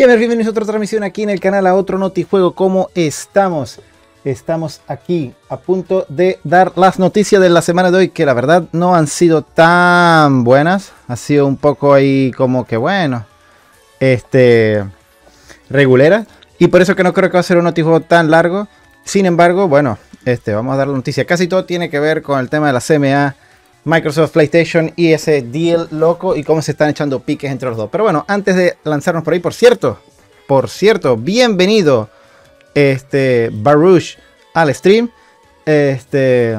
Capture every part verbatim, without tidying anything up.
Y a ver, bienvenidos a otra transmisión aquí en el canal, a otro Notijuego. ¿Cómo estamos? Estamos aquí a punto de dar las noticias de la semana de hoy, que la verdad no han sido tan buenas. Ha sido un poco ahí como que bueno, este, regulera. Y por eso que no creo que va a ser un Notijuego tan largo. Sin embargo, bueno, este, vamos a dar la noticia. Casi todo tiene que ver con el tema de la C M A, Microsoft, PlayStation y ese deal loco y cómo se están echando piques entre los dos. Pero bueno, antes de lanzarnos por ahí, por cierto, por cierto, bienvenido este Baruch al stream. Este,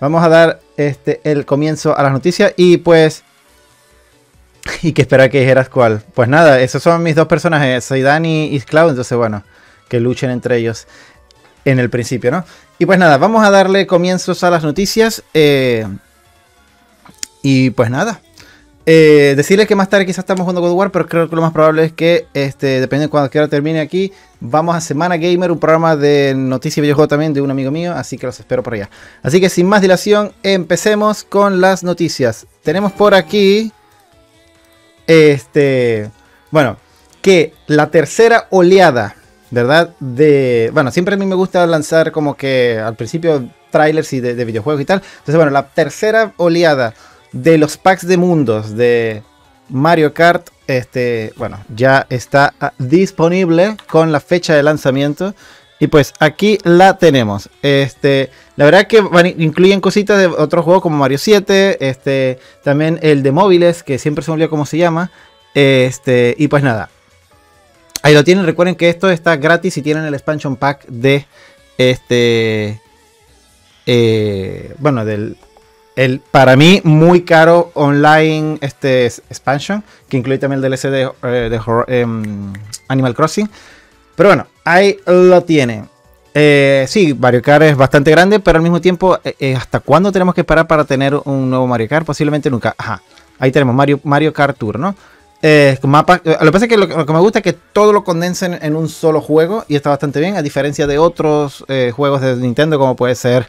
vamos a dar este el comienzo a las noticias y pues y que esperar que dijeras cuál. Pues nada, esos son mis dos personajes, soy Dani y Cloud, entonces bueno, que luchen entre ellos en el principio, ¿no? Y pues nada, vamos a darle comienzos a las noticias. Eh, Y pues nada, eh, decirles que más tarde quizás estamos jugando God of War, pero creo que lo más probable es que, este, dependiendo de cuándo, qué hora termine aquí, vamos a Semana Gamer, un programa de noticias y videojuegos también de un amigo mío, así que los espero por allá. Así que sin más dilación, empecemos con las noticias. Tenemos por aquí, este, bueno, que la tercera oleada, ¿verdad? De, bueno, siempre a mí me gusta lanzar como que al principio trailers y de, de videojuegos y tal. Entonces, bueno, la tercera oleada de los packs de mundos de Mario Kart, este, bueno, ya está disponible con la fecha de lanzamiento. Y pues aquí la tenemos. Este, la verdad que incluyen cositas de otros juegos como Mario siete, este, también el de móviles, que siempre se me olvida cómo se llama. Este, y pues nada, ahí lo tienen. Recuerden que esto está gratis y tienen el expansion pack de este, eh, bueno, del, el, para mí, muy caro online este expansion, que incluye también el D L C de, de, de um, Animal Crossing. Pero bueno, ahí lo tienen. Eh, sí, Mario Kart es bastante grande, pero al mismo tiempo, eh, ¿hasta cuándo tenemos que esperar para tener un nuevo Mario Kart? Posiblemente nunca. Ajá, ahí tenemos Mario, Mario Kart Tour, ¿no? Eh, mapas. Lo que pasa es que lo, lo que me gusta es que todo lo condensen en un solo juego y está bastante bien, a diferencia de otros eh, juegos de Nintendo, como puede ser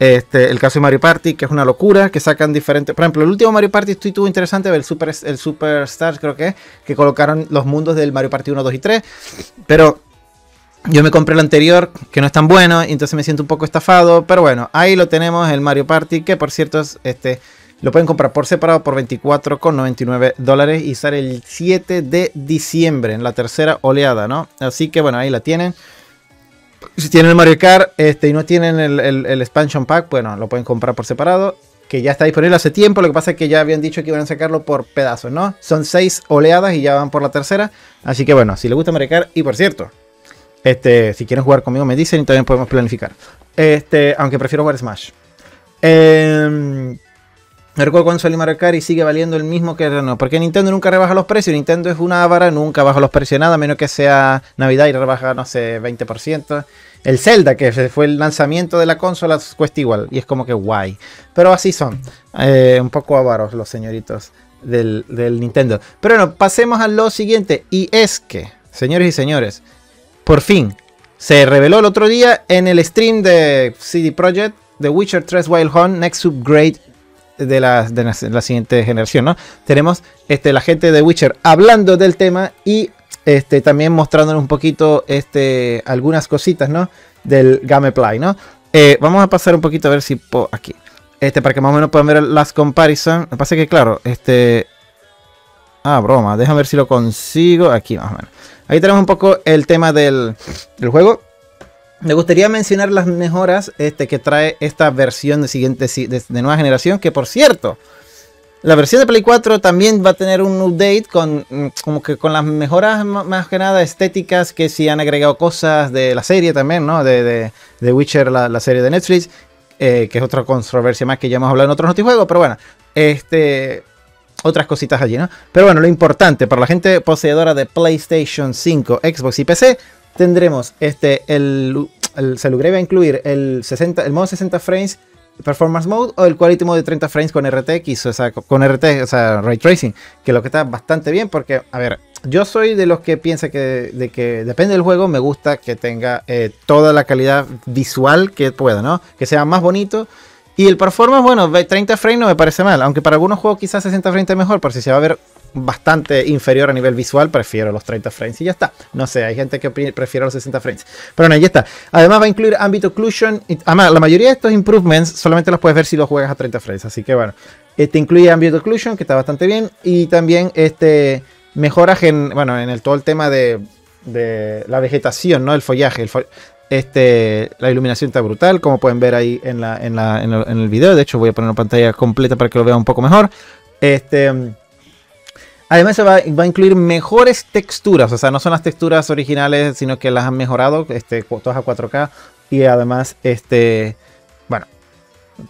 este, el caso de Mario Party, que es una locura, que sacan diferentes. Por ejemplo, el último Mario Party estuvo interesante, el Super, el Superstars creo que es, que colocaron los mundos del Mario Party uno, dos y tres, pero yo me compré el anterior, que no es tan bueno, y entonces me siento un poco estafado. Pero bueno, ahí lo tenemos, el Mario Party, que por cierto es, este, lo pueden comprar por separado por veinticuatro con noventa y nueve dólares y sale el siete de diciembre en la tercera oleada, ¿no? Así que bueno, ahí la tienen. Si tienen el Mario Kart este, y no tienen el, el, el expansion pack, bueno, lo pueden comprar por separado, que ya está disponible hace tiempo. Lo que pasa es que ya habían dicho que iban a sacarlo por pedazos, ¿no? Son seis oleadas y ya van por la tercera. Así que bueno, si les gusta Mario Kart, y por cierto, este, si quieren jugar conmigo me dicen y también podemos planificar. Este, aunque prefiero jugar Smash. Eh, no recuerdo cuándo salió Mario Kart y sigue valiendo el mismo que no, porque Nintendo nunca rebaja los precios. Nintendo es una avara, nunca baja los precios nada, a menos que sea Navidad y rebaja, no sé, veinte por ciento. El Zelda, que fue el lanzamiento de la consola, cuesta igual, y es como que guay. Pero así son, eh, un poco avaros los señoritos del, del Nintendo. Pero bueno, pasemos a lo siguiente, y es que, señores y señores, por fin, se reveló el otro día en el stream de C D Projekt, The Witcher tres Wild Hunt, Next Upgrade, de la, de, la, de la siguiente generación, ¿no? Tenemos este, la gente de Witcher hablando del tema y este, también mostrándonos un poquito este, algunas cositas, ¿no? Del gameplay, ¿no? Eh, vamos a pasar un poquito a ver si puedo, aquí, este, para que más o menos puedan ver las comparisons. Lo que pasa es que, claro, este... Ah, broma, déjame ver si lo consigo. Aquí, más o menos. Ahí tenemos un poco el tema del, del juego. Me gustaría mencionar las mejoras este, que trae esta versión de, siguiente, de, de nueva generación. Que por cierto, la versión de Play cuatro también va a tener un update con, como que con las mejoras más que nada estéticas, que si han agregado cosas de la serie también, ¿no? De, de, de Witcher, la, la serie de Netflix, eh, que es otra controversia más que ya hemos hablado en otros notijuegos. Pero bueno, este... otras cositas allí, ¿no? Pero bueno, lo importante, para la gente poseedora de PlayStation cinco, Xbox y P C, tendremos este, el, el se logré va a incluir el, sesenta, el modo sesenta frames Performance Mode o el Quality Mode de treinta frames con R T X, o sea, con R T, o sea, Ray Tracing, que es lo que está bastante bien porque, a ver, yo soy de los que piensa que, de que depende del juego, me gusta que tenga eh, toda la calidad visual que pueda, ¿no? Que sea más bonito. Y el performance, bueno, treinta frames no me parece mal, aunque para algunos juegos quizás sesenta frames es mejor, por si se va a ver bastante inferior a nivel visual, prefiero los treinta frames y ya está. No sé, hay gente que prefiere los sesenta frames, pero no, ya está. Además va a incluir Ambient Occlusion, y, además la mayoría de estos improvements solamente los puedes ver si los juegas a treinta frames, así que bueno, te este incluye Ambient Occlusion, que está bastante bien, y también este mejoras en, bueno, en el, todo el tema de, de la vegetación, ¿no? El follaje, el fo este, la iluminación está brutal, como pueden ver ahí en, la, en, la, en, el, en el video. De hecho voy a poner una pantalla completa para que lo vean un poco mejor. Este... Además se va, va a incluir mejores texturas, o sea, no son las texturas originales, sino que las han mejorado, este, todas a cuatro K, y además, este, bueno,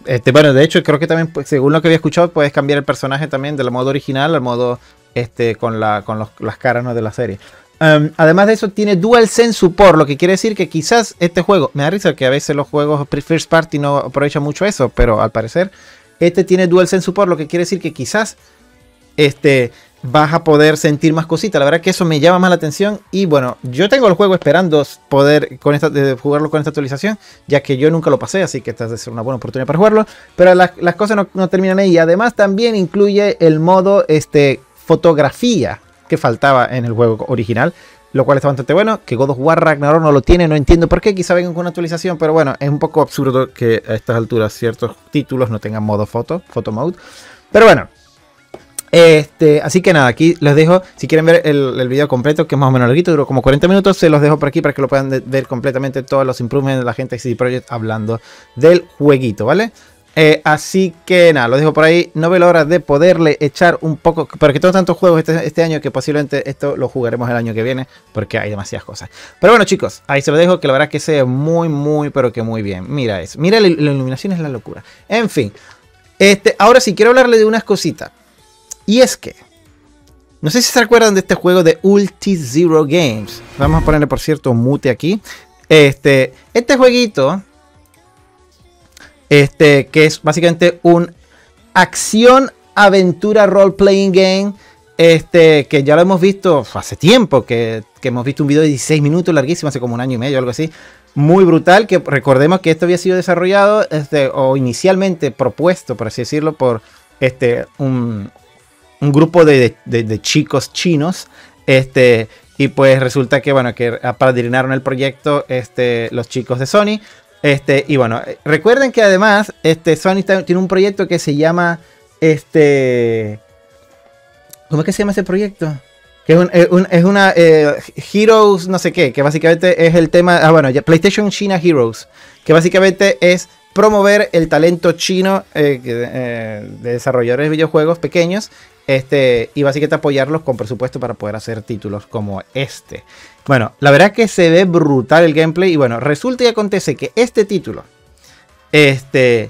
este, bueno, de hecho creo que también, según lo que había escuchado, puedes cambiar el personaje también del modo original al modo, este, con, la, con los, las caras, ¿no?, de la serie. Um, además de eso tiene DualSense Support, lo que quiere decir que quizás este juego, me da risa que a veces los juegos First Party no aprovechan mucho eso, pero al parecer, este tiene DualSense Support, lo que quiere decir que quizás, este... vas a poder sentir más cositas. La verdad que eso me llama más la atención. Y bueno, yo tengo el juego esperando poder con esta, de jugarlo con esta actualización, ya que yo nunca lo pasé, así que esta es una buena oportunidad para jugarlo. Pero las, las cosas no, no terminan ahí. Y además también incluye el modo este, fotografía que faltaba en el juego original, lo cual está bastante bueno. Que God of War Ragnarok no lo tiene, no entiendo por qué. Quizá vengan con una actualización, pero bueno, es un poco absurdo que a estas alturas ciertos títulos no tengan modo foto, photo mode. Pero bueno. Este, así que nada, aquí los dejo. Si quieren ver el, el video completo, que es más o menos larguito, duró como cuarenta minutos, se los dejo por aquí para que lo puedan ver completamente, todos los improvements de la gente de C D Projekt hablando del jueguito, ¿vale? Eh, así que nada, lo dejo por ahí. No veo la hora de poderle echar un poco, porque tengo tantos juegos este, este año que posiblemente esto lo jugaremos el año que viene, porque hay demasiadas cosas. Pero bueno, chicos, ahí se lo dejo, que la verdad que sea muy, muy, pero que muy bien. Mira eso, mira la, la iluminación, es la locura. En fin, este, ahora sí, quiero hablarle de unas cositas. Y es que, no sé si se acuerdan de este juego de Ulti Zero Games. Vamos a ponerle, por cierto, mute aquí. Este, este jueguito, este, que es básicamente un acción, aventura, role-playing game. Este, que ya lo hemos visto hace tiempo, que, que hemos visto un video de dieciséis minutos larguísimo, hace como un año y medio, algo así. Muy brutal, que recordemos que esto había sido desarrollado, este, o inicialmente propuesto, por así decirlo, por este, un... un grupo de, de, de chicos chinos, este, y pues resulta que, bueno, que apadrinaron el proyecto, este, los chicos de Sony, este, y bueno, recuerden que además, este, Sony está, tiene un proyecto que se llama, este, ¿cómo es que se llama ese proyecto? Que es, un, es, un, es una, eh, Heroes no sé qué, que básicamente es el tema, ah, bueno, ya, PlayStation China Heroes, que básicamente es promover el talento chino, eh, eh, de desarrolladores de videojuegos pequeños, este, y básicamente apoyarlos con presupuesto para poder hacer títulos como este. Bueno, la verdad que se ve brutal el gameplay. Y bueno, resulta y acontece que este título, este,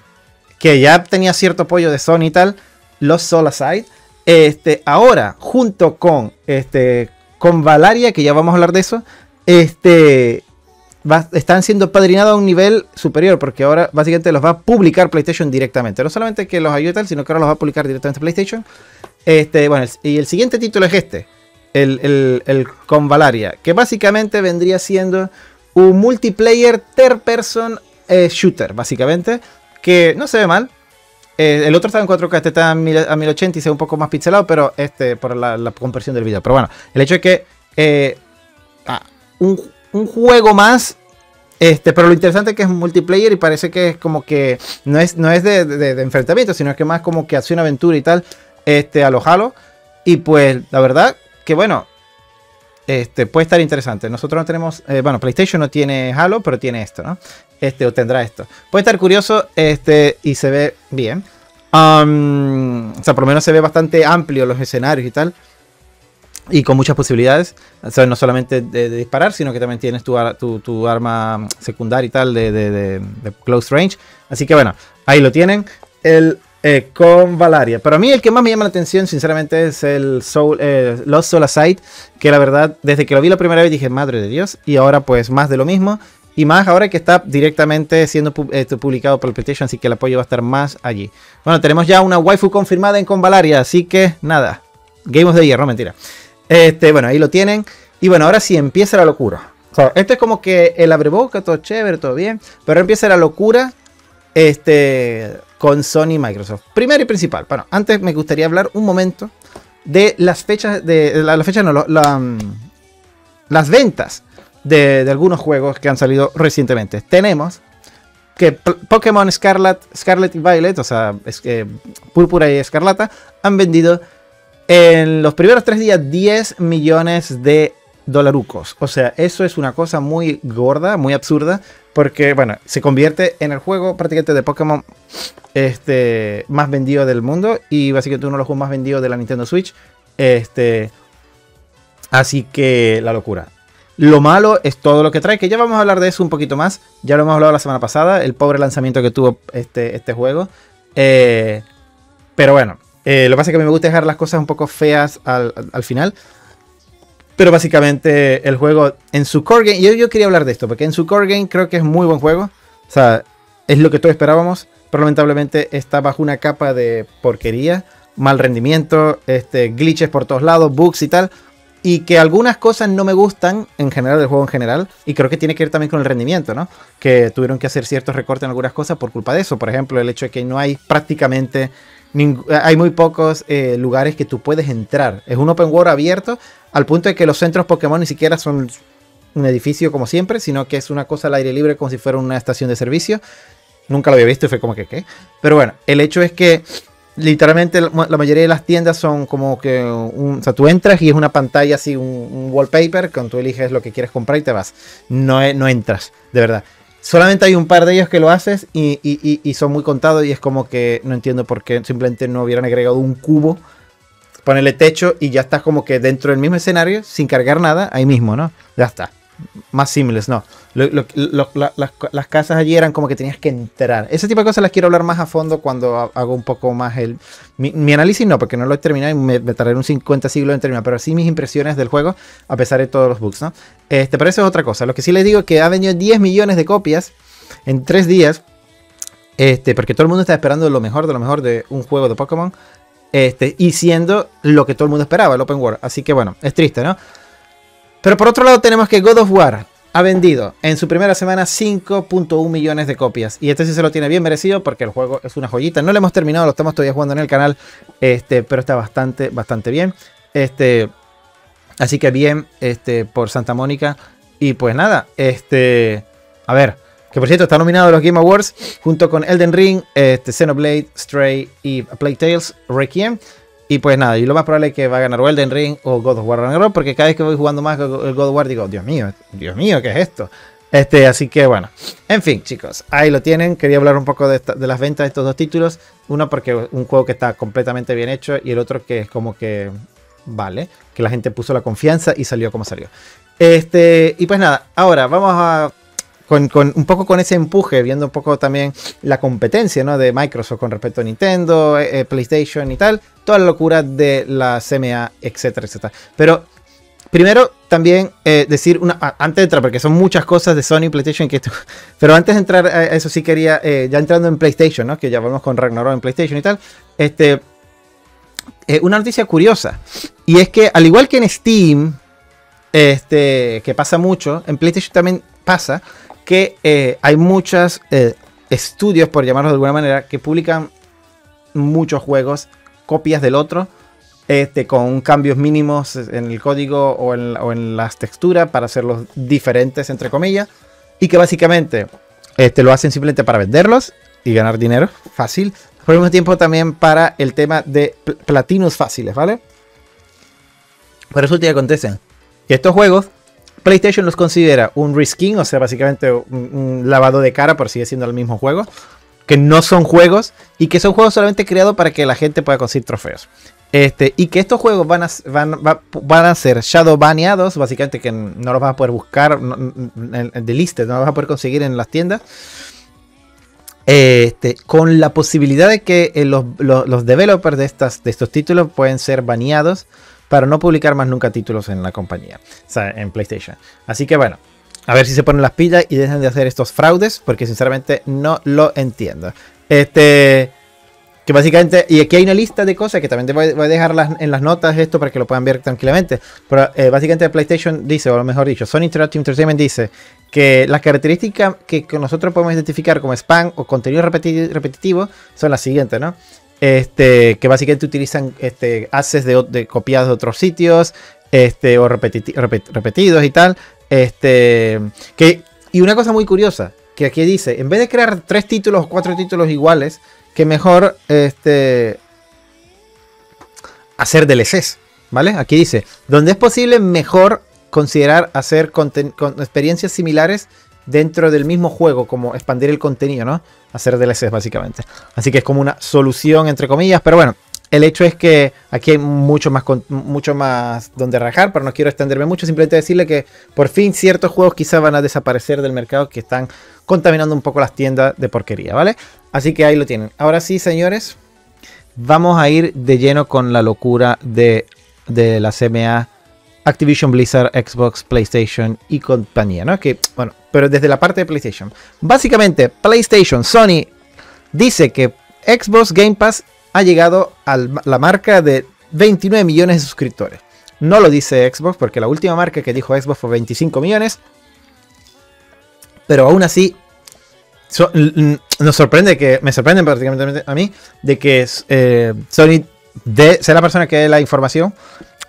que ya tenía cierto apoyo de Sony y tal, Lost Soul Aside, este, ahora junto con este, Convallaria, que ya vamos a hablar de eso, este, va, están siendo padrinados a un nivel superior, porque ahora básicamente los va a publicar PlayStation directamente. No solamente que los ayude tal, sino que ahora los va a publicar directamente PlayStation. Este, bueno, y el siguiente título es este, el, el, el Convallaria, que básicamente vendría siendo un multiplayer third person eh, shooter, básicamente, que no se ve mal. Eh, el otro está en cuatro K, este está en mil ochenta y se ve un poco más pixelado, pero este, por la, la compresión del video. Pero bueno, el hecho es que eh, ah, un, un juego más. Este, pero lo interesante es que es multiplayer y parece que es como que no es, no es de, de, de enfrentamiento, sino que más como que acción, aventura y tal. Este, a lo Halo. Y pues la verdad que bueno, este, puede estar interesante. Nosotros no tenemos, eh, bueno, PlayStation no tiene Halo, pero tiene esto, ¿no? Este, o tendrá esto. Puede estar curioso, este, y se ve bien. Um, o sea, por lo menos se ve bastante amplio los escenarios y tal, y con muchas posibilidades. O sea, no solamente de, de disparar, sino que también tienes tu, tu, tu arma secundaria y tal, de, de, de, de close range. Así que bueno, ahí lo tienen, el Eh, Convallaria. Pero a mí el que más me llama la atención, sinceramente, es el Soul, eh, Lost Soul Aside, que la verdad, desde que lo vi la primera vez dije, madre de Dios, y ahora pues más de lo mismo, y más ahora que está directamente siendo pu eh, publicado por el PlayStation, así que el apoyo va a estar más allí. Bueno, tenemos ya una waifu confirmada en Convallaria, así que nada, Game of the Year, no mentira. Este, bueno, ahí lo tienen, y bueno, ahora sí empieza la locura. O sea, esto es como que el abreboca, todo chévere, todo bien, pero empieza la locura, este... con Sony y Microsoft. Primero y principal, bueno, antes me gustaría hablar un momento de las fechas de la, la fecha no, la, la, las ventas de, de algunos juegos que han salido recientemente. Tenemos que Pokémon Scarlet, Scarlet y Violet, o sea, es, eh, Púrpura y Escarlata, han vendido en los primeros tres días diez millones de dolarucos. O sea, eso es una cosa muy gorda, muy absurda, porque, bueno, se convierte en el juego prácticamente de Pokémon este, más vendido del mundo y básicamente uno de los juegos más vendidos de la Nintendo Switch. Este, así que la locura. Lo malo es todo lo que trae, que ya vamos a hablar de eso un poquito más. Ya lo hemos hablado la semana pasada, el pobre lanzamiento que tuvo este, este juego. Eh, pero bueno, eh, lo que pasa es que a mí me gusta dejar las cosas un poco feas al, al final. Pero básicamente el juego en su core game... Yo, yo quería hablar de esto, porque en su core game creo que es muy buen juego. O sea, es lo que todos esperábamos, pero lamentablemente está bajo una capa de porquería, mal rendimiento, este, glitches por todos lados, bugs y tal. Y que algunas cosas no me gustan en general del juego en general. Y creo que tiene que ver también con el rendimiento, ¿no? Que tuvieron que hacer ciertos recortes en algunas cosas por culpa de eso. Por ejemplo, el hecho de que no hay prácticamente... Hay muy pocos eh, lugares que tú puedes entrar. Es un open world abierto al punto de que los centros Pokémon ni siquiera son un edificio como siempre, sino que es una cosa al aire libre como si fuera una estación de servicio. Nunca lo había visto y fue como que ¿qué? Pero bueno, el hecho es que literalmente la mayoría de las tiendas son como que... Un, o sea, tú entras y es una pantalla así, un, un wallpaper, cuando tú eliges lo que quieres comprar y te vas. No, no entras, de verdad. Solamente hay un par de ellos que lo haces y, y, y, y son muy contados y es como que no entiendo por qué simplemente no hubieran agregado un cubo, ponerle techo y ya estás como que dentro del mismo escenario sin cargar nada, ahí mismo, ¿no? Ya está. Más simples, no. Lo, lo, lo, la, las, las casas allí eran como que tenías que entrar. Ese tipo de cosas las quiero hablar más a fondo cuando hago un poco más el... Mi, mi análisis no, porque no lo he terminado y me, me tardaré un cincuenta siglos en terminar, pero sí mis impresiones del juego, a pesar de todos los bugs, ¿no? Este, pero eso es otra cosa. Lo que sí les digo es que ha venido diez millones de copias en tres días, este, porque todo el mundo está esperando lo mejor de lo mejor de un juego de Pokémon, este, y siendo lo que todo el mundo esperaba, el Open World. Así que bueno, es triste, ¿no? Pero por otro lado tenemos que God of War ha vendido en su primera semana cinco punto uno millones de copias. Y este sí se lo tiene bien merecido porque el juego es una joyita. No lo hemos terminado, lo estamos todavía jugando en el canal. Este, pero está bastante, bastante bien. Este, así que bien este, por Santa Mónica. Y pues nada, este, a ver, que por cierto está nominado a los Game Awards junto con Elden Ring, este, Xenoblade, Stray y Playtales Requiem. Y pues nada, y lo más probable es que va a ganar Elden Ring o God of War Ragnarok, porque cada vez que voy jugando más el God of War digo, Dios mío, Dios mío, ¿qué es esto? Este, así que bueno, en fin chicos, ahí lo tienen. Quería hablar un poco de, esta, de las ventas de estos dos títulos, uno porque es un juego que está completamente bien hecho y el otro que es como que, vale, que la gente puso la confianza y salió como salió. Este, y pues nada, ahora vamos a... Con, con, un poco con ese empuje, viendo un poco también la competencia, ¿no? De Microsoft con respecto a Nintendo, eh, PlayStation y tal, toda la locura de la C M A, etcétera, etcétera. Pero primero también eh, decir, una, ah, antes de entrar, porque son muchas cosas de Sony y PlayStation, que esto, pero antes de entrar a eso sí quería, eh, ya entrando en PlayStation, ¿no? Que ya vamos con Ragnarok en PlayStation y tal, este, eh, una noticia curiosa, y es que al igual que en Steam, este, que pasa mucho, en PlayStation también pasa, que eh, hay muchos eh, estudios, por llamarlo de alguna manera, que publican muchos juegos, copias del otro, este, con cambios mínimos en el código o en, o en las texturas para hacerlos diferentes, entre comillas, y que básicamente este, lo hacen simplemente para venderlos y ganar dinero fácil, por el mismo tiempo también para el tema de pl- platinos fáciles, ¿vale? Por eso te acontece que estos juegos PlayStation los considera un reskin, o sea, básicamente un, un lavado de cara, por sigue siendo el mismo juego, que no son juegos y que son juegos solamente creados para que la gente pueda conseguir trofeos. Este, y que estos juegos van a, van, va, van a ser shadow baneados, básicamente que no los vas a poder buscar de listas, no los vas a poder conseguir en las tiendas. Este, con la posibilidad de que los, los, los developers de, estas, de estos títulos pueden ser baneados para no publicar más nunca títulos en la compañía, o sea, en PlayStation. Así que bueno, a ver si se ponen las pilas y dejan de hacer estos fraudes, porque sinceramente no lo entiendo. Este, que básicamente, y aquí hay una lista de cosas que también te voy, voy a dejar las, en las notas esto para que lo puedan ver tranquilamente. Pero eh, básicamente PlayStation dice, o mejor dicho, Sony Interactive Entertainment dice que las características que nosotros podemos identificar como spam o contenido repeti- repetitivo son las siguientes, ¿no? este, que básicamente utilizan este, assets de, de copiados de otros sitios, este, o repeti repet repetidos y tal. Este, que, y una cosa muy curiosa, que aquí dice, en vez de crear tres títulos o cuatro títulos iguales, que mejor este, hacer D L Cs, ¿vale? Aquí dice, donde es posible mejor considerar hacer con experiencias similares dentro del mismo juego, como expandir el contenido, ¿no? Hacer D L Cs básicamente. Así que es como una solución entre comillas, pero bueno. El hecho es que aquí hay mucho más, mucho más donde rajar, pero no quiero extenderme mucho. Simplemente decirle que por fin ciertos juegos quizá van a desaparecer del mercado, que están contaminando un poco las tiendas de porquería, ¿vale? Así que ahí lo tienen. Ahora sí, señores, vamos a ir de lleno con la locura de, de la C M A, Activision Blizzard, Xbox, PlayStation y compañía, ¿no? Que, bueno, pero desde la parte de PlayStation. Básicamente, PlayStation, Sony dice que Xbox Game Pass ha llegado a la marca de veintinueve millones de suscriptores. No lo dice Xbox, porque la última marca que dijo Xbox fue veinticinco millones. Pero aún así, so, nos sorprende que, me sorprende prácticamente a mí, de que eh, Sony de, sea la persona que dé la información,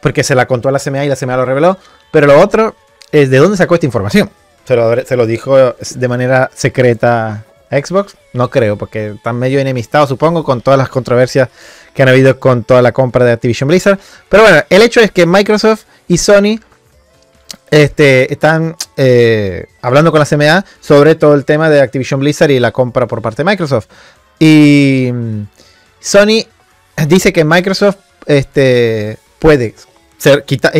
porque se la contó a la C M A y la C M A lo reveló. Pero lo otro es de dónde sacó esta información. Se lo, se lo dijo de manera secreta Xbox, no creo, porque están medio enemistados, supongo, con todas las controversias que han habido con toda la compra de Activision Blizzard. Pero bueno, el hecho es que Microsoft y Sony este, están eh, hablando con la C M A sobre todo el tema de Activision Blizzard y la compra por parte de Microsoft. Y Sony dice que Microsoft este, puede ser quitado.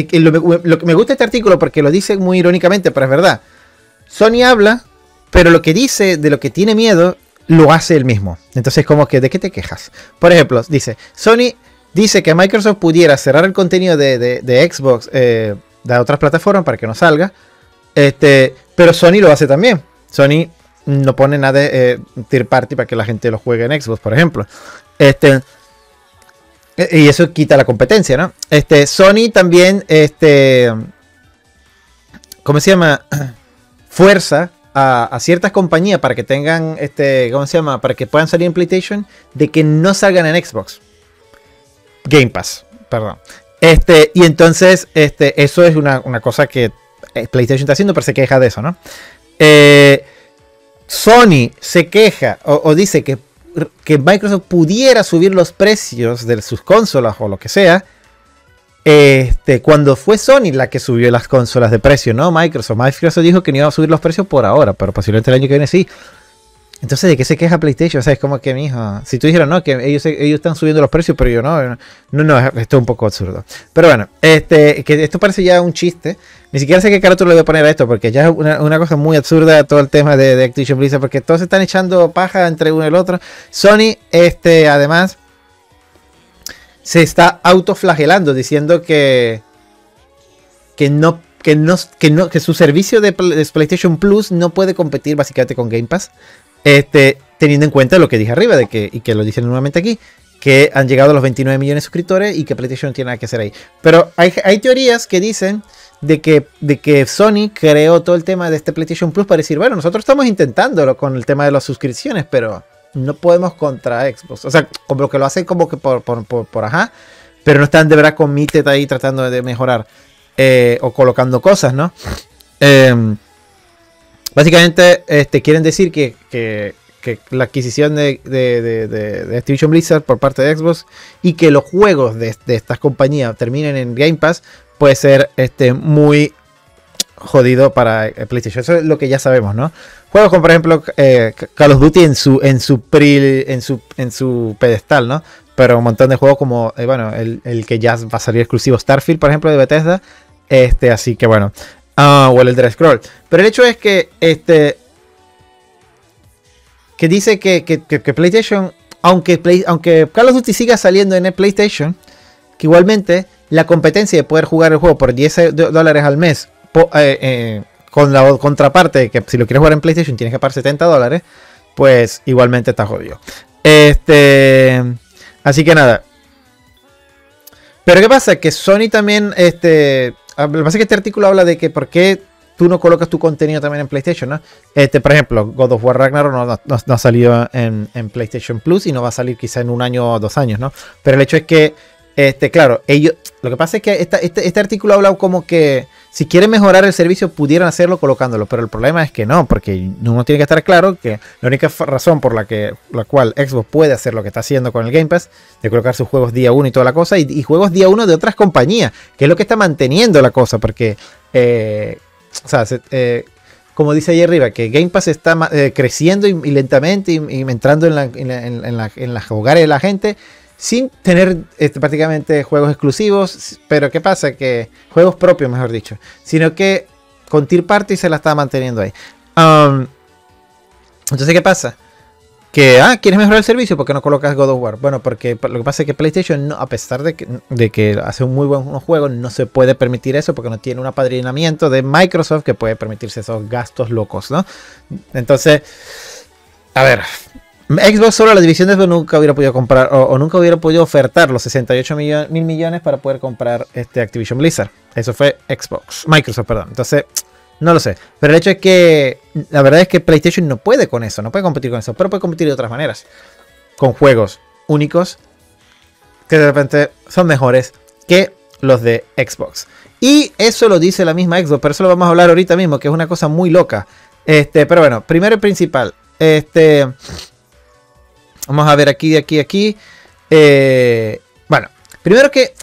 Lo que me gusta este artículo, porque lo dice muy irónicamente, pero es verdad. Sony habla, pero lo que dice de lo que tiene miedo, lo hace él mismo. Entonces, como que, ¿de qué te quejas? Por ejemplo, dice, Sony dice que Microsoft pudiera cerrar el contenido de, de, de Xbox, eh, de otras plataformas, para que no salga. Este, pero Sony lo hace también. Sony no pone nada de eh, third party para que la gente lo juegue en Xbox, por ejemplo. Este, y eso quita la competencia, ¿no? Este, Sony también, este, ¿cómo se llama? Fuerza A, a ciertas compañías para que tengan este, ¿cómo se llama? Para que puedan salir en PlayStation, de que no salgan en Xbox Game Pass, perdón. Este, y entonces, este, eso es una, una cosa que PlayStation está haciendo, pero se queja de eso, ¿no? Eh, Sony se queja o, o dice que, que Microsoft pudiera subir los precios de sus consolas o lo que sea. Este, cuando fue Sony la que subió las consolas de precio, no Microsoft. Microsoft dijo que no iba a subir los precios por ahora, pero posiblemente el año que viene sí. Entonces, ¿de qué se queja PlayStation? O sea, es como que, mijo, si tú dijeras, no, que ellos, ellos están subiendo los precios, pero yo no, no, no, esto es un poco absurdo. Pero bueno, este, que esto parece ya un chiste. Ni siquiera sé qué carátula le voy a poner a esto, porque ya es una, una cosa muy absurda todo el tema de, de Activision Blizzard, porque todos se están echando paja entre uno y el otro. Sony, este, además, se está autoflagelando, diciendo que que no que no que no que su servicio de PlayStation Plus no puede competir básicamente con Game Pass, este, teniendo en cuenta lo que dije arriba de que, y que lo dicen nuevamente aquí, que han llegado a los veintinueve millones de suscriptores y que PlayStation no tiene nada que hacer ahí. Pero hay, hay teorías que dicen de que, de que Sony creó todo el tema de este PlayStation Plus para decir, bueno, nosotros estamos intentándolo con el tema de las suscripciones, pero no podemos contra Xbox. O sea, como que lo hacen como que por, por, por, por ajá. Pero no están de verdad con Mitet ahí tratando de mejorar. Eh, o colocando cosas, ¿no? Eh, básicamente este, quieren decir que, que, que la adquisición de, de, de, de, de Activision Blizzard por parte de Xbox, y que los juegos de, de estas compañías terminen en Game Pass, puede ser este, muy jodido para PlayStation. Eso es lo que ya sabemos, ¿no? Juegos como por ejemplo eh, Call of Duty en su en su, pril, en su en su pedestal, ¿no? Pero un montón de juegos como eh, bueno, el, el que ya va a salir exclusivo, Starfield, por ejemplo, de Bethesda. Este, así que bueno. Uh, o el Elder Scrolls. Pero el hecho es que este que dice que, que, que, que PlayStation, aunque, Play, aunque Call of Duty siga saliendo en el PlayStation, que igualmente la competencia de poder jugar el juego por diez dólares al mes, Po, eh, eh, con la contraparte que si lo quieres jugar en PlayStation tienes que pagar setenta dólares, pues igualmente está jodido. Este, así que nada. Pero qué pasa, que Sony también, este, lo que pasa es que este artículo habla de que por qué tú no colocas tu contenido también en PlayStation, ¿no? Este, por ejemplo, God of War Ragnarok no, no, no ha salido en, en PlayStation Plus y no va a salir quizá en un año o dos años, ¿no? Pero el hecho es que, este, claro, ellos, lo que pasa es que esta, este, este artículo ha hablado como que si quieren mejorar el servicio pudieran hacerlo colocándolo, pero el problema es que no, porque uno tiene que estar claro que la única razón por la que la cual Xbox puede hacer lo que está haciendo con el Game Pass, de colocar sus juegos día uno y toda la cosa, y, y juegos día uno de otras compañías, que es lo que está manteniendo la cosa, porque eh, o sea, se, eh, como dice ahí arriba, que Game Pass está eh, creciendo y, y lentamente y, y entrando en, la, en, la, en, la, en las hogares de la gente, sin tener este, prácticamente juegos exclusivos, pero ¿qué pasa? Que juegos propios, mejor dicho, sino que con Tier Party se la está manteniendo ahí. Um, entonces, ¿qué pasa? Que, ah, ¿quieres mejorar el servicio? ¿Por qué no colocas God of War? Bueno, porque lo que pasa es que PlayStation, no, a pesar de que, de que hace un muy buen juego, no se puede permitir eso porque no tiene un apadrinamiento de Microsoft que puede permitirse esos gastos locos, ¿no? Entonces, a ver, Xbox solo la división de Xbox nunca hubiera podido comprar o, o nunca hubiera podido ofertar los sesenta y ocho mil millones para poder comprar este Activision Blizzard. Eso fue Xbox, Microsoft, perdón. Entonces, no lo sé. Pero el hecho es que la verdad es que PlayStation no puede con eso, no puede competir con eso, pero puede competir de otras maneras. Con juegos únicos que de repente son mejores que los de Xbox. Y eso lo dice la misma Xbox, pero eso lo vamos a hablar ahorita mismo, que es una cosa muy loca. Este, pero bueno, primero y principal. Este... Vamos a ver aquí, de aquí, aquí. Eh, bueno, primero que,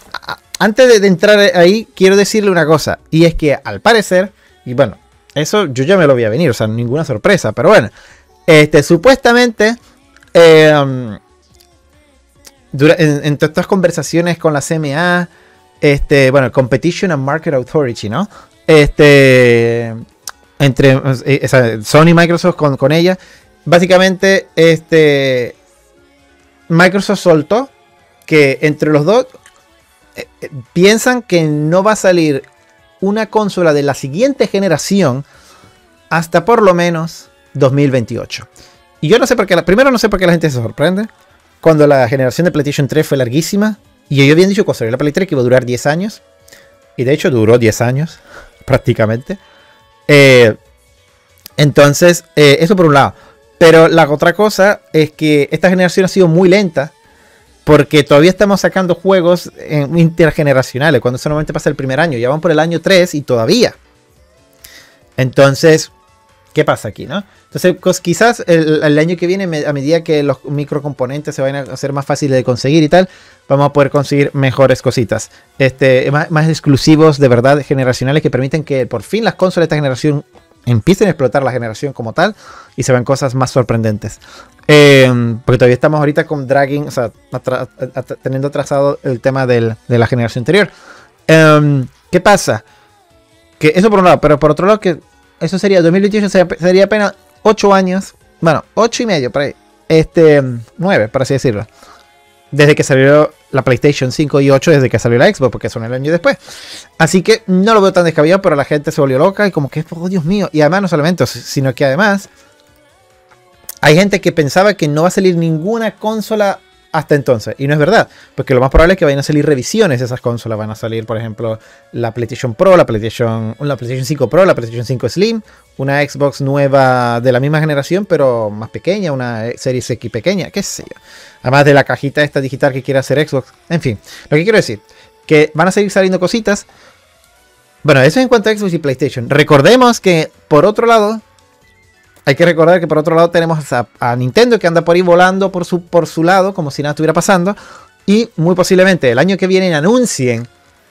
antes de, de entrar ahí, quiero decirle una cosa. Y es que, al parecer, y bueno, eso yo ya me lo voy a venir, o sea, ninguna sorpresa. Pero bueno, este, supuestamente, eh, dura, en, en todas estas conversaciones con la C M A, este, bueno, Competition and Market Authority, ¿no? Este, entre o sea, Sony y Microsoft con, con ella, básicamente, este... Microsoft soltó que entre los dos eh, eh, piensan que no va a salir una consola de la siguiente generación hasta por lo menos dos mil veintiocho. Y yo no sé por qué, la, primero no sé por qué la gente se sorprende cuando la generación de PlayStation tres fue larguísima y ellos habían dicho que salió la Play tres que iba a durar diez años y de hecho duró diez años prácticamente. Eh, entonces, eh, eso por un lado. Pero la otra cosa es que esta generación ha sido muy lenta porque todavía estamos sacando juegos intergeneracionales cuando solamente pasa el primer año. Ya van por el año tres y todavía. Entonces, ¿qué pasa aquí, no? Entonces, pues, quizás el, el año que viene, a medida que los microcomponentes se vayan a hacer más fáciles de conseguir y tal, vamos a poder conseguir mejores cositas. Este, más, más exclusivos de verdad generacionales que permiten que por fin las consolas de esta generación empiecen a explotar la generación como tal y se ven cosas más sorprendentes. Eh, porque todavía estamos ahorita con dragging, o sea, atra atra teniendo atrasado el tema del, de la generación anterior. Um, ¿Qué pasa? Que eso por un lado, pero por otro lado, que eso sería dos mil veintiocho, sería, sería apenas ocho años, bueno, ocho y medio, por ahí, este, nueve, por así decirlo, desde que salió la PlayStation cinco y ocho, desde que salió la Xbox, porque son el año después. Así que no lo veo tan descabellado, pero la gente se volvió loca y como que, oh Dios mío, y además no solamente, sino que además hay gente que pensaba que no va a salir ninguna consola hasta entonces, y no es verdad, porque lo más probable es que vayan a salir revisiones de esas consolas, van a salir por ejemplo la PlayStation Pro, la PlayStation, la PlayStation cinco Pro, la PlayStation cinco Slim, una Xbox nueva de la misma generación pero más pequeña, una Series X pequeña, qué sé yo, además de la cajita esta digital que quiere hacer Xbox, en fin, lo que quiero decir, que van a seguir saliendo cositas. Bueno, eso es en cuanto a Xbox y PlayStation. Recordemos que por otro lado, hay que recordar que por otro lado tenemos a, a Nintendo que anda por ahí volando por su, por su lado como si nada estuviera pasando. Y muy posiblemente el año que viene anuncien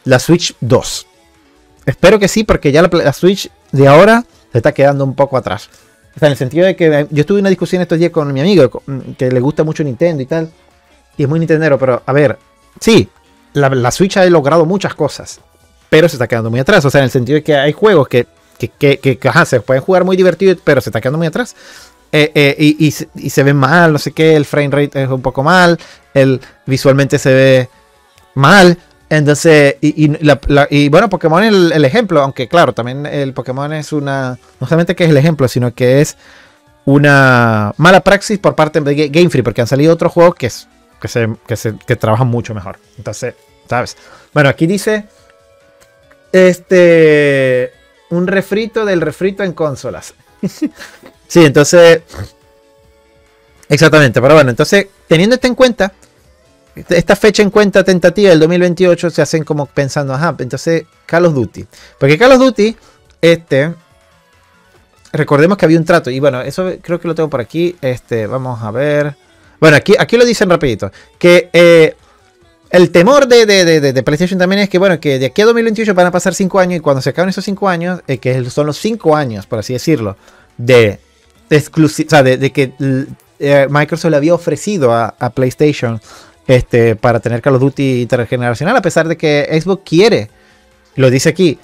la Switch dos. Espero que sí, porque ya la, la Switch de ahora se está quedando un poco atrás. O sea, en el sentido de que yo estuve en una discusión estos días con mi amigo que le gusta mucho Nintendo y tal. Y es muy nintendero, pero a ver, sí, la, la Switch ha logrado muchas cosas, pero se está quedando muy atrás. O sea, en el sentido de que hay juegos que... Que, que, que, que ajá, se pueden jugar muy divertido, pero se está quedando muy atrás. Eh, eh, y, y, y se ven mal, no sé qué, el frame rate es un poco mal, el visualmente se ve mal. Entonces, y, y, la, la, y bueno, Pokémon es el, el ejemplo, aunque claro, también el Pokémon es una... No solamente que es el ejemplo, sino que es una mala praxis por parte de Game Freak, porque han salido otros juegos que, es, que, se, que, se, que trabajan mucho mejor. Entonces, ¿sabes? Bueno, aquí dice... Este... un refrito del refrito en consolas. Sí, entonces... Exactamente, pero bueno, entonces, teniendo esto en cuenta, esta fecha en cuenta tentativa del dos mil veintiocho, se hacen como pensando, ajá, entonces Call of Duty. Porque Call of Duty, este... recordemos que había un trato, y bueno, eso creo que lo tengo por aquí, este, vamos a ver... Bueno, aquí, aquí lo dicen rapidito, que... Eh, el temor de, de, de, de PlayStation también es que, bueno, que de aquí a dos mil veintiocho van a pasar cinco años, y cuando se acaben esos cinco años, eh, que son los cinco años, por así decirlo, de, de, exclusiva, o sea, de, de que eh, Microsoft le había ofrecido a, a PlayStation este, para tener Call of Duty intergeneracional, a pesar de que Xbox quiere, lo dice aquí,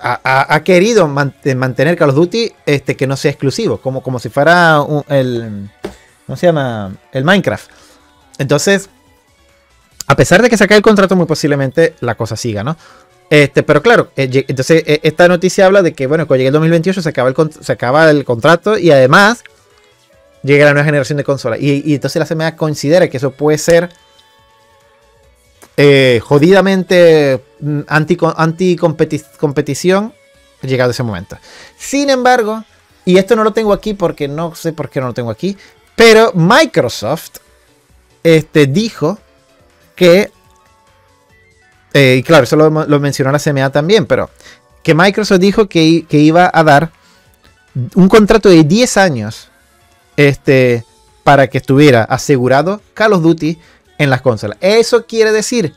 ha, ha, ha querido man, mantener Call of Duty este, que no sea exclusivo, como, como si fuera un, el, ¿cómo se llama? El Minecraft. Entonces... a pesar de que se acabe el contrato, muy posiblemente la cosa siga, ¿no? Este, pero claro, entonces esta noticia habla de que, bueno, cuando llegue el dos mil veintiocho se acaba el, se acaba el contrato y además llega la nueva generación de consolas. Y, y entonces la C M A considera que eso puede ser eh, jodidamente anti, anti competi competición llegado ese momento. Sin embargo, y esto no lo tengo aquí porque no sé por qué no lo tengo aquí, pero Microsoft este, dijo... que, eh, y claro, eso lo, lo mencionó la C M A también, pero que Microsoft dijo que, que iba a dar un contrato de diez años este, para que estuviera asegurado Call of Duty en las consolas. Eso quiere decir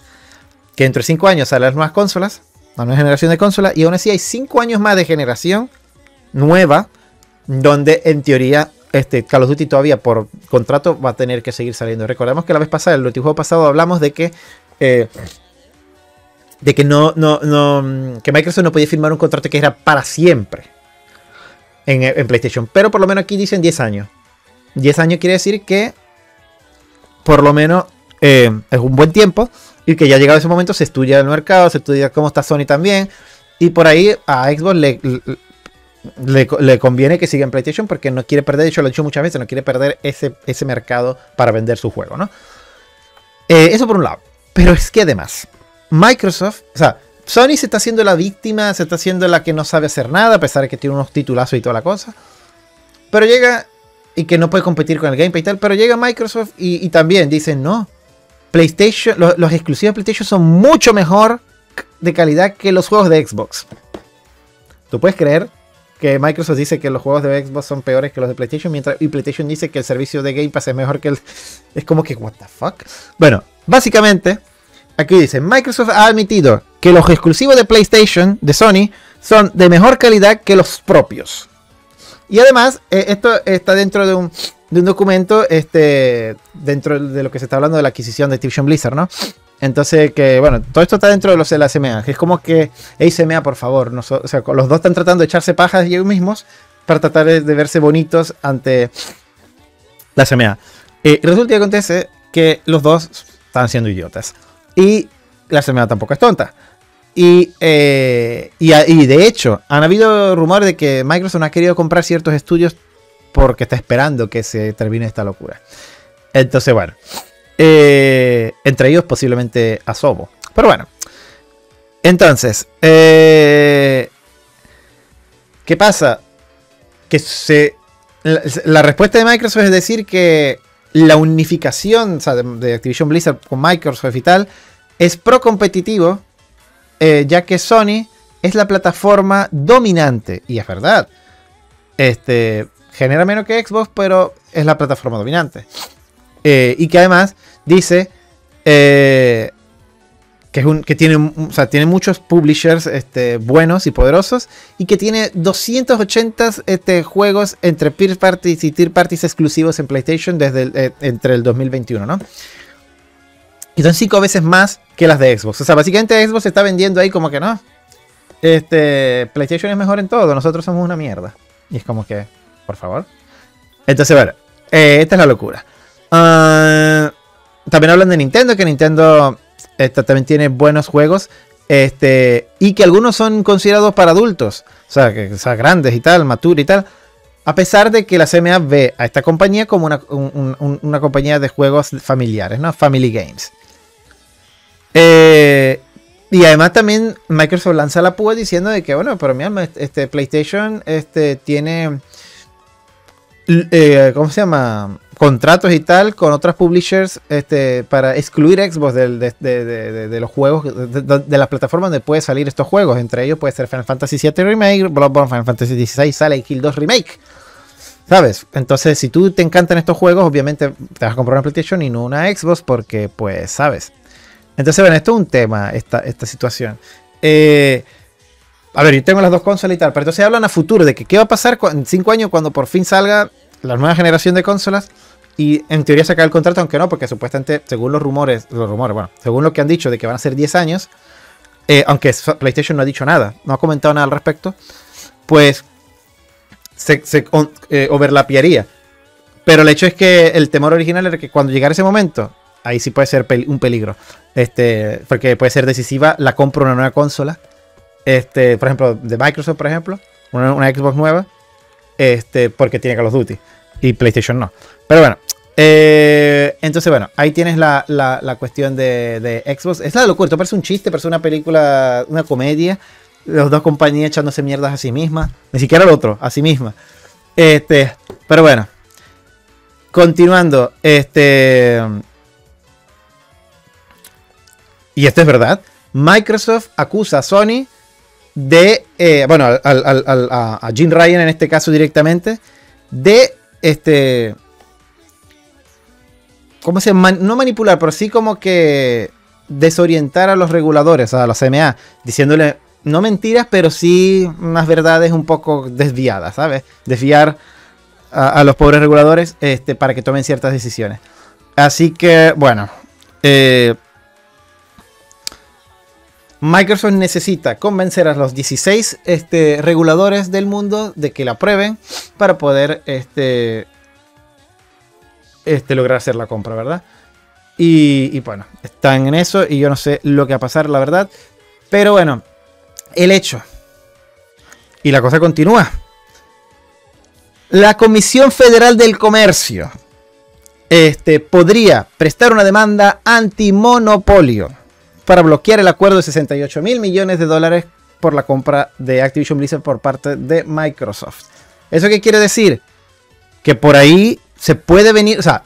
que entre cinco años salen las nuevas consolas, la nueva generación de consolas, y aún así hay cinco años más de generación nueva, donde en teoría... Este, Call of Duty todavía por contrato va a tener que seguir saliendo. Recordemos que la vez pasada, el notijuego pasado, hablamos de que eh, de que no, no, no, que Microsoft no podía firmar un contrato que era para siempre en, en PlayStation. Pero por lo menos aquí dicen diez años. diez años quiere decir que por lo menos eh, es un buen tiempo y que ya llegado ese momento se estudia el mercado, se estudia cómo está Sony también y por ahí a Xbox le... le Le, le conviene que siga en PlayStation porque no quiere perder, de hecho lo he dicho muchas veces, no quiere perder ese, ese mercado para vender su juego, ¿no? Eh, eso por un lado. Pero es que además, Microsoft, o sea, Sony se está haciendo la víctima, se está haciendo la que no sabe hacer nada, a pesar de que tiene unos titulazos y toda la cosa. Pero llega, y que no puede competir con el Game Pass y tal, pero llega Microsoft y, y también dicen, no, PlayStation, los, los exclusivos de PlayStation son mucho mejor de calidad que los juegos de Xbox. ¿Tú puedes creer? Que Microsoft dice que los juegos de Xbox son peores que los de PlayStation, mientras y PlayStation dice que el servicio de Game Pass es mejor que el... Es como que, what the fuck? Bueno, básicamente, aquí dice, Microsoft ha admitido que los exclusivos de PlayStation, de Sony, son de mejor calidad que los propios. Y además, eh, esto está dentro de un, de un documento, este, dentro de lo que se está hablando de la adquisición de Activision Blizzard, ¿no? Entonces, que bueno, todo esto está dentro de los de la C M A. Que es como que, hey C M A, por favor. No so, o sea, los dos están tratando de echarse pajas ellos mismos para tratar de, de verse bonitos ante la C M A. Eh, resulta y acontece que los dos están siendo idiotas. Y la C M A tampoco es tonta. Y, eh, y, y de hecho, han habido rumores de que Microsoft no ha querido comprar ciertos estudios porque está esperando que se termine esta locura. Entonces, bueno. Eh, entre ellos posiblemente Asobo. Pero bueno. Entonces. Eh, ¿Qué pasa? Que se, la, la respuesta de Microsoft es decir que la unificación, o sea, de, de Activision Blizzard con Microsoft y tal, es pro-competitivo. Eh, ya que Sony es la plataforma dominante. Y es verdad. Este, genera menos que Xbox, pero es la plataforma dominante. Eh, y que además dice eh, que, es un, que tiene, o sea, tiene muchos publishers este, buenos y poderosos y que tiene doscientos ochenta este, juegos entre peer parties y tier parties exclusivos en PlayStation desde el, eh, entre el dos mil veintiuno, ¿no? Y son cinco veces más que las de Xbox. O sea, básicamente Xbox se está vendiendo ahí como que no. Este, PlayStation es mejor en todo, nosotros somos una mierda. Y es como que, por favor. Entonces, bueno, eh, esta es la locura. Uh, también hablan de Nintendo, que Nintendo esta, también tiene buenos juegos este, y que algunos son considerados para adultos, o sea, que, o sea grandes y tal, mature y tal, a pesar de que la C M A ve a esta compañía como una, un, un, una compañía de juegos familiares, ¿no? Family Games. Eh, Y además también Microsoft lanza la púa diciendo de que, bueno, pero mi alma, este PlayStation este, tiene, eh, ¿cómo se llama? Contratos y tal con otras publishers este, para excluir Xbox de, de, de, de, de los juegos, de, de, de las plataformas donde pueden salir estos juegos. Entre ellos puede ser Final Fantasy siete Remake, Bloodborne, Final Fantasy dieciséis sale Kill dos Remake. ¿Sabes? Entonces, si tú te encantan estos juegos, obviamente te vas a comprar una PlayStation y no una Xbox porque, pues, ¿sabes? Entonces, bueno, esto es un tema, esta, esta situación. Eh, a ver, yo tengo las dos consolas y tal, pero entonces hablan a futuro de que qué va a pasar en cinco años cuando por fin salga la nueva generación de consolas y en teoría se acaba el contrato, aunque no, porque supuestamente, según los rumores, los rumores, bueno, según lo que han dicho de que van a ser diez años, eh, aunque PlayStation no ha dicho nada, no ha comentado nada al respecto, pues se, se eh, overlapiaría. Pero el hecho es que el temor original era que cuando llegara ese momento, ahí sí puede ser un peligro, este, porque puede ser decisiva la compra de una nueva consola, este, por ejemplo, de Microsoft, por ejemplo, una, una Xbox nueva, este, porque tiene Call of Duty y PlayStation no. Pero bueno, eh, entonces bueno, ahí tienes la, la, la cuestión de, de Xbox. Es la locura, esto parece un chiste, parece una película, una comedia, las dos compañías echándose mierdas a sí mismas, ni siquiera el otro, a sí misma. Este, pero bueno, continuando, este... Y esto es verdad. Microsoft acusa a Sony de, eh, bueno, al, al, al, a, a Jim Ryan en este caso directamente, de, este, ¿cómo se llama? No manipular, pero sí como que desorientar a los reguladores, a la C M A, diciéndole, no mentiras, pero sí unas verdades un poco desviadas, ¿sabes? Desviar a, a los pobres reguladores este, para que tomen ciertas decisiones. Así que, bueno, eh... Microsoft necesita convencer a los dieciséis este, reguladores del mundo de que la aprueben para poder este, este, lograr hacer la compra, ¿verdad? Y, y bueno, están en eso y yo no sé lo que va a pasar, la verdad. Pero bueno, el hecho. Y la cosa continúa. La Comisión Federal del Comercio este, podría prestar una demanda antimonopolio para bloquear el acuerdo de sesenta y ocho mil millones de dólares por la compra de Activision Blizzard por parte de Microsoft. ¿Eso qué quiere decir? Que por ahí se puede venir... O sea,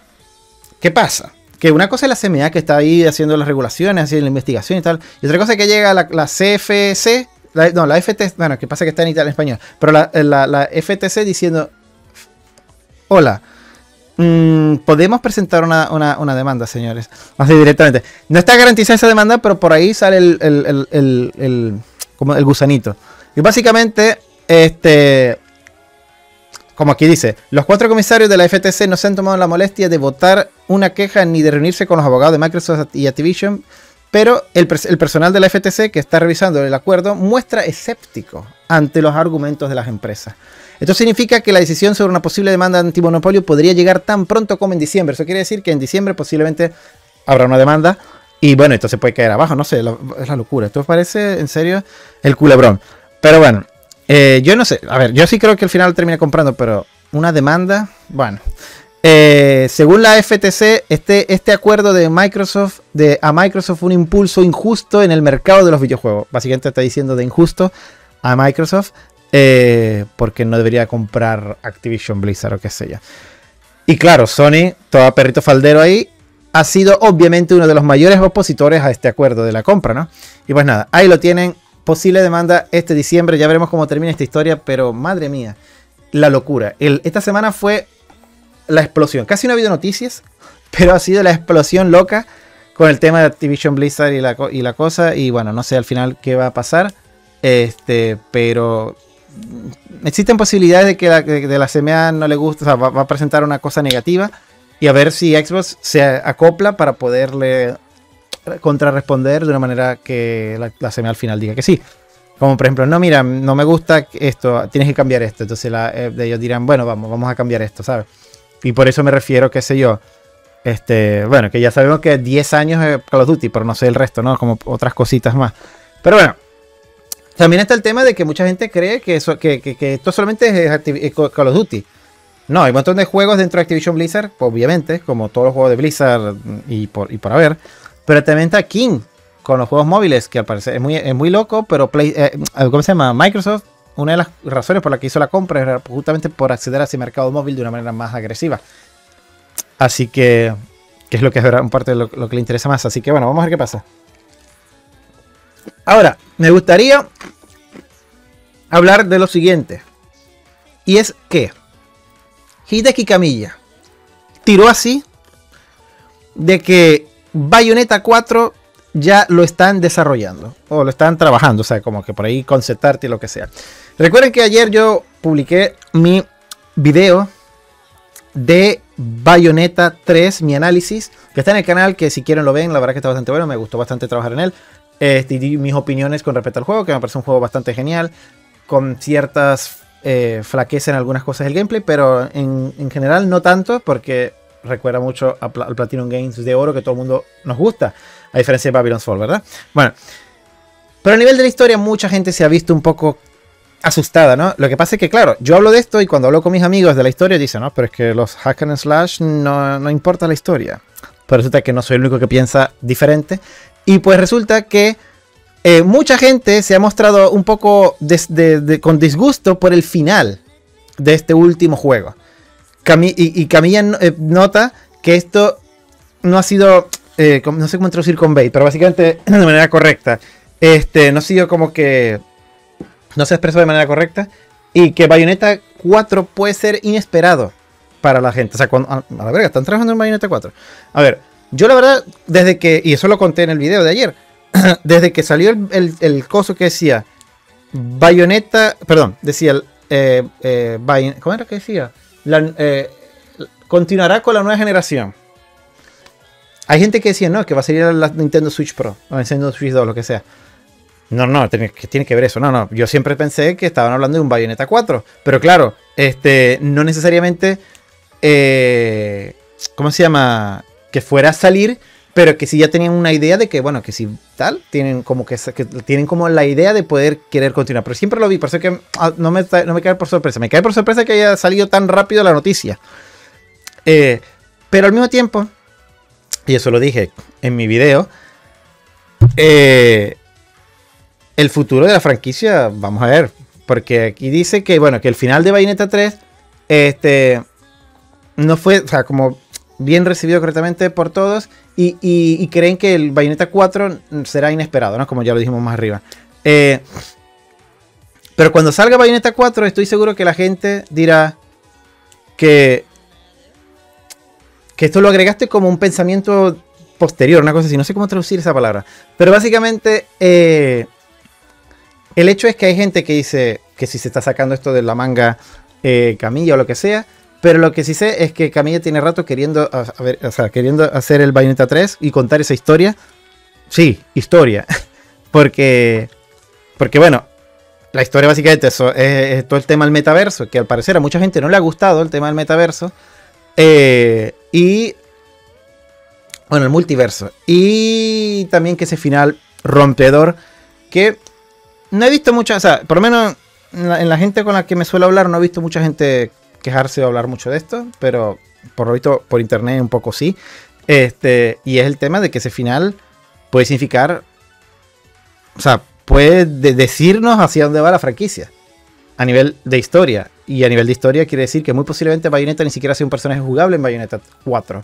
¿qué pasa? Que una cosa es la C M A que está ahí haciendo las regulaciones, haciendo la investigación y tal. Y otra cosa es que llega la, la C F C... La, no, la F T C... Bueno, ¿qué pasa? Que está en Italia, en español. Pero la, la, la F T C diciendo... Hola... Mm, podemos presentar una, una, una demanda, señores. Así directamente. No está garantizada esa demanda, pero por ahí sale el, el, el, el, el, como el gusanito. Y básicamente, este, como aquí dice, los cuatro comisarios de la F T C no se han tomado la molestia de votar una queja ni de reunirse con los abogados de Microsoft y Activision, pero el, el personal de la F T C que está revisando el acuerdo muestra escéptico ante los argumentos de las empresas. Esto significa que la decisión sobre una posible demanda antimonopolio podría llegar tan pronto como en diciembre. Eso quiere decir que en diciembre posiblemente habrá una demanda. Y bueno, esto se puede caer abajo, no sé, lo, es la locura. Esto parece, en serio, el culebrón. Pero bueno, eh, yo no sé. A ver, yo sí creo que al final termina comprando, pero una demanda, bueno. Eh, según la F T C, este, este acuerdo de Microsoft de, a Microsoft fue un impulso injusto en el mercado de los videojuegos. Básicamente está diciendo de injusto a Microsoft. Eh, porque no debería comprar Activision Blizzard o qué sé yo. Y claro, Sony, todo perrito faldero ahí, ha sido obviamente uno de los mayores opositores a este acuerdo de la compra, ¿no? Y pues nada, ahí lo tienen, posible demanda este diciembre, ya veremos cómo termina esta historia, pero madre mía, la locura. El, esta semana fue la explosión, casi no ha habido noticias, pero ha sido la explosión loca con el tema de Activision Blizzard y la, y la cosa, y bueno, no sé al final qué va a pasar, este, pero... Existen posibilidades de que la, de la C M A no le guste, o sea, va, va a presentar una cosa negativa y a ver si Xbox se acopla para poderle contrarresponder de una manera que la, la C M A al final diga que sí. Como por ejemplo, no, mira, no me gusta esto, tienes que cambiar esto. Entonces la, eh, ellos dirán, bueno, vamos, vamos a cambiar esto, ¿sabes? Y por eso me refiero, qué sé yo, este, bueno, que ya sabemos que diez años es Call of Duty, pero no sé el resto, ¿no? Como otras cositas más. Pero bueno. También está el tema de que mucha gente cree que, eso, que, que, que esto solamente es Call of Duty. No, hay un montón de juegos dentro de Activision Blizzard, obviamente, como todos los juegos de Blizzard y por, y por haber. Pero también está King, con los juegos móviles, que al parecer es muy, es muy loco, pero Play, eh, ¿cómo se llama? Microsoft, una de las razones por la que hizo la compra era justamente por acceder a ese mercado móvil de una manera más agresiva. Así que, que es lo que es en parte lo, lo que le interesa más. Así que bueno, vamos a ver qué pasa. Ahora, me gustaría hablar de lo siguiente. Y es que Hideki Kamiya tiró así de que Bayonetta cuatro ya lo están desarrollando o lo están trabajando, o sea, como que por ahí conceptarte y lo que sea. Recuerden que ayer yo publiqué mi video de Bayonetta tres, mi análisis, que está en el canal, que si quieren lo ven, la verdad que está bastante bueno, me gustó bastante trabajar en él. Este, y mis opiniones con respecto al juego, que me parece un juego bastante genial, con ciertas eh, flaquezas en algunas cosas del gameplay, pero en, en general no tanto, porque recuerda mucho al Pl Platinum Games de oro que todo el mundo nos gusta, a diferencia de Babylon's Fall, ¿verdad? Bueno, pero a nivel de la historia mucha gente se ha visto un poco asustada, ¿no? Lo que pasa es que, claro, yo hablo de esto y cuando hablo con mis amigos de la historia dicen, no, pero es que los hack and slash no, no importa la historia. Pero resulta que no soy el único que piensa diferente. Y pues resulta que eh, mucha gente se ha mostrado un poco des, de, de, con disgusto por el final de este último juego. Cami y, y Camilla eh, nota que esto no ha sido, eh, no sé cómo traducir convey, pero básicamente de manera correcta. Este, no ha sido como que no se ha expresado de manera correcta. Y que Bayonetta cuatro puede ser inesperado para la gente. O sea, cuando, a la verga, están trabajando en Bayonetta cuatro. A ver. Yo la verdad, desde que, y eso lo conté en el video de ayer, desde que salió el, el, el coso que decía Bayonetta, perdón, decía, eh, eh, Bayon, ¿cómo era que decía? La, eh, continuará con la nueva generación. Hay gente que decía, no, que va a salir la Nintendo Switch Pro, o Nintendo Switch dos, lo que sea. No, no, tiene que, tiene que ver eso, no, no, yo siempre pensé que estaban hablando de un Bayonetta cuatro, pero claro, este, no necesariamente, eh, ¿cómo se llama? Que fuera a salir, pero que si ya tenían una idea de que, bueno, que si tal, tienen como que, que tienen como la idea de poder querer continuar, pero siempre lo vi, por eso que ah, no, me, no me cae por sorpresa, me cae por sorpresa que haya salido tan rápido la noticia, eh, pero al mismo tiempo, y eso lo dije en mi video, eh, el futuro de la franquicia, vamos a ver, porque aquí dice que, bueno, que el final de Bayonetta tres, este, no fue, o sea, como bien recibido correctamente por todos y, y, y creen que el Bayonetta cuatro será inesperado, ¿no? Como ya lo dijimos más arriba. Eh, pero cuando salga Bayonetta cuatro estoy seguro que la gente dirá que, que esto lo agregaste como un pensamiento posterior, una cosa así, no sé cómo traducir esa palabra. Pero básicamente eh, el hecho es que hay gente que dice que si se está sacando esto de la manga eh, Camilla o lo que sea. Pero lo que sí sé es que Kamiya tiene rato queriendo, a ver, o sea, queriendo hacer el Bayonetta tres y contar esa historia. Sí, historia. Porque, porque bueno, la historia básicamente eso, es, es todo el tema del metaverso, que al parecer a mucha gente no le ha gustado el tema del metaverso. Eh, y, bueno, el multiverso. Y también que ese final rompedor que no he visto mucha, o sea, por lo menos en la, en la gente con la que me suelo hablar no he visto mucha gente quejarse o hablar mucho de esto, pero por lo visto por internet un poco sí, este, y es el tema de que ese final puede significar, o sea, puede de decirnos hacia dónde va la franquicia a nivel de historia, y a nivel de historia quiere decir que muy posiblemente Bayonetta ni siquiera sea un personaje jugable en Bayonetta cuatro.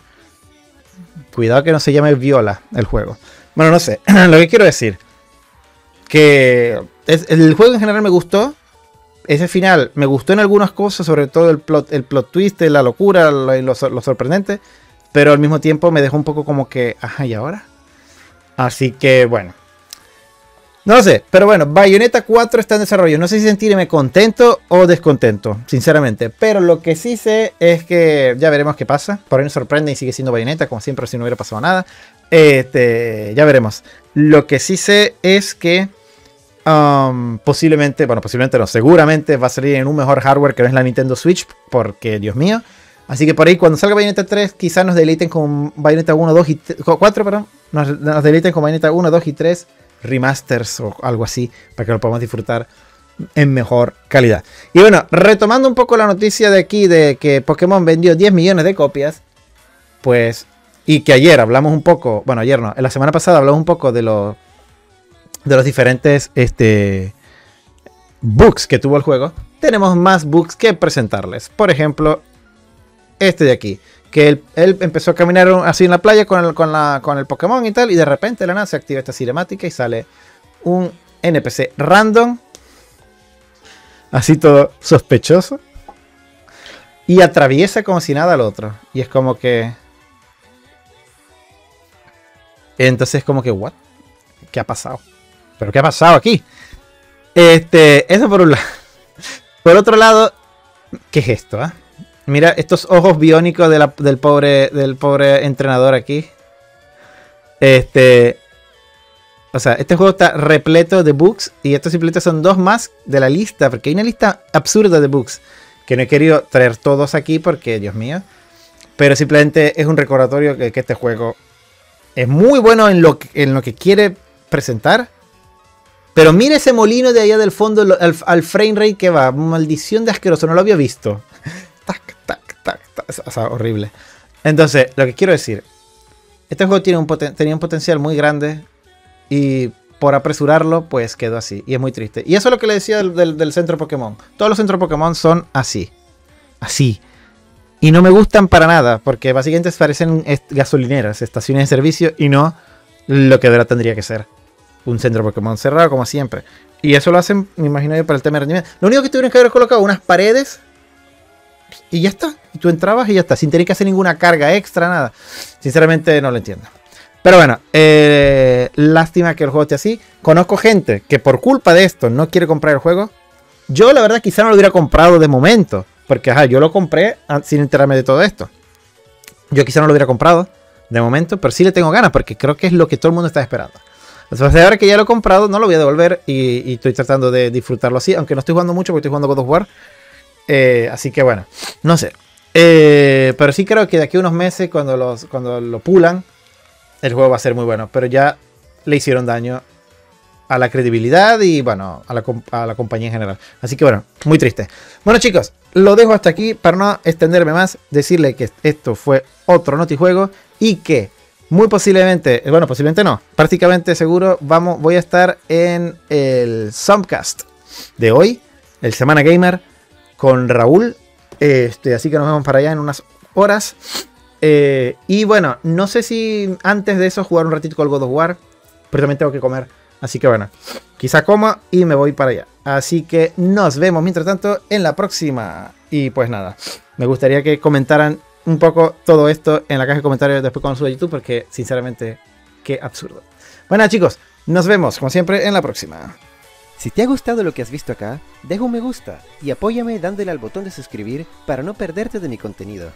Cuidado que no se llame Viola el juego. Bueno, no sé, lo que quiero decir que es, el juego en general me gustó. Ese final me gustó en algunas cosas, sobre todo el plot, el plot twist, la locura, lo, lo, lo sorprendente, pero al mismo tiempo me dejó un poco como que, ajá, ¿y ahora? Así que, bueno. No lo sé, pero bueno, Bayonetta cuatro está en desarrollo. No sé si sentirme contento o descontento, sinceramente. Pero lo que sí sé es que ya veremos qué pasa. Por ahí nos sorprende y sigue siendo Bayonetta, como siempre, si no hubiera pasado nada. Este, ya veremos. Lo que sí sé es que Um, posiblemente, bueno, posiblemente no, seguramente va a salir en un mejor hardware que no es la Nintendo Switch, porque Dios mío. Así que por ahí cuando salga Bayonetta tres quizás nos deleiten con Bayonetta uno, dos y cuatro, perdón, nos, nos deleiten con Bayonetta uno, dos y tres remasters o algo así, para que lo podamos disfrutar en mejor calidad. Y bueno, retomando un poco la noticia de aquí de que Pokémon vendió diez millones de copias, pues, y que ayer hablamos un poco, bueno, ayer no, la semana pasada hablamos un poco de los de los diferentes este, bugs que tuvo el juego, tenemos más bugs que presentarles. Por ejemplo, este de aquí, que él, él empezó a caminar así en la playa con el, con, la, con el Pokémon y tal, y de repente la nada se activa esta cinemática y sale un N P C random, así todo sospechoso, y atraviesa como si nada al otro. Y es como que... Entonces es como que, ¿what? ¿Qué ha pasado? ¿Pero qué ha pasado aquí? Este, eso por un lado. Por otro lado, ¿qué es esto? ¿Ah? Eh? Mira estos ojos biónicos de la, del, pobre, del pobre entrenador aquí. Este... O sea, este juego está repleto de bugs y estos simplemente son dos más de la lista, porque hay una lista absurda de bugs que no he querido traer todos aquí porque, Dios mío, pero simplemente es un recordatorio que, que este juego es muy bueno en lo, en lo que quiere presentar, pero mira ese molino de allá del fondo lo, al, al frame rate que va, maldición de asqueroso, no lo había visto. Tac, tac, tac, tac, o sea, horrible. Entonces, lo que quiero decir, este juego tiene un poten- tenía un potencial muy grande. Y por apresurarlo, pues quedó así. Y es muy triste. Y eso es lo que le decía del, del, del centro Pokémon. Todos los centros Pokémon son así. Así. Y no me gustan para nada. Porque básicamente parecen gasolineras, estaciones de servicio. Y no lo que de verdad tendría que ser. Un centro Pokémon cerrado, como siempre. Y eso lo hacen, me imagino yo, para el tema de rendimiento. Lo único que tuvieron que haber colocado unas paredes. Y ya está. Y tú entrabas y ya está. Sin tener que hacer ninguna carga extra, nada. Sinceramente no lo entiendo. Pero bueno, eh, lástima que el juego esté así. Conozco gente que por culpa de esto no quiere comprar el juego. Yo la verdad quizá no lo hubiera comprado de momento. Porque ajá, yo lo compré sin enterarme de todo esto. Yo quizá no lo hubiera comprado de momento, pero sí le tengo ganas porque creo que es lo que todo el mundo está esperando. Entonces ahora que ya lo he comprado no lo voy a devolver y, y estoy tratando de disfrutarlo así. Aunque no estoy jugando mucho porque estoy jugando God of War. Eh, así que bueno, no sé. Eh, pero sí creo que de aquí a unos meses cuando, los, cuando lo pulan... El juego va a ser muy bueno, pero ya le hicieron daño a la credibilidad y, bueno, a la, a la compañía en general. Así que, bueno, muy triste. Bueno, chicos, lo dejo hasta aquí para no extenderme más. Decirle que esto fue otro Notijuego y que muy posiblemente, bueno, posiblemente no, prácticamente seguro vamos, voy a estar en el Summcast de hoy, el Semana Gamer, con Raúl. Este, así que nos vemos para allá en unas horas. Eh, y bueno, no sé si antes de eso jugar un ratito con el God of War, pero también tengo que comer, así que bueno, quizá coma y me voy para allá. Así que nos vemos mientras tanto en la próxima. Y pues nada, me gustaría que comentaran un poco todo esto en la caja de comentarios después cuando suba a YouTube, porque sinceramente, qué absurdo. Bueno chicos, nos vemos como siempre en la próxima. Si te ha gustado lo que has visto acá, deja un me gusta y apóyame dándole al botón de suscribir para no perderte de mi contenido.